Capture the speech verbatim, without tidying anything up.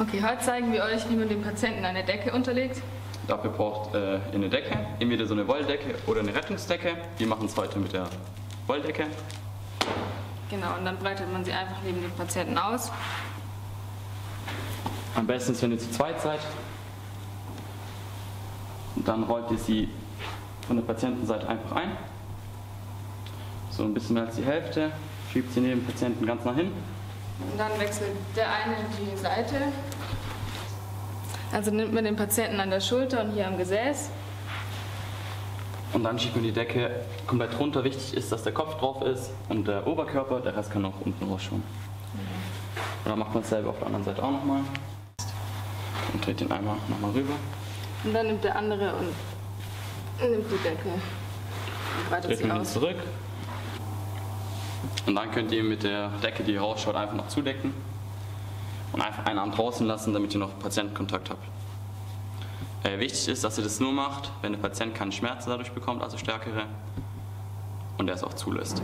Okay, heute zeigen wir euch, wie man den Patienten eine Decke unterlegt. Dafür braucht ihr äh, eine Decke, entweder so eine Wolldecke oder eine Rettungsdecke. Wir machen es heute mit der Wolldecke. Genau, und dann breitet man sie einfach neben dem Patienten aus. Am besten ist, wenn ihr zu zweit seid. Dann rollt ihr sie von der Patientenseite einfach ein. So ein bisschen mehr als die Hälfte. Schiebt sie neben dem Patienten ganz nah hin. Und dann wechselt der eine die Seite. Also nimmt man den Patienten an der Schulter und hier am Gesäß. Und dann schiebt man die Decke komplett runter. Wichtig ist, dass der Kopf drauf ist und der Oberkörper. Der Rest kann auch unten rausschauen. Mhm. Und dann macht man dasselbe auf der anderen Seite auch nochmal. Und dreht den einmal nochmal rüber. Und dann nimmt der andere und nimmt die Decke und breitet dreht sie aus. Zurück. Und dann könnt ihr mit der Decke, die ihr rausschaut, einfach noch zudecken. Und einfach einen Arm draußen lassen, damit ihr noch Patientenkontakt habt. Äh, wichtig ist, dass ihr das nur macht, wenn der Patient keinen Schmerz dadurch bekommt, also stärkere, und er es auch zulässt.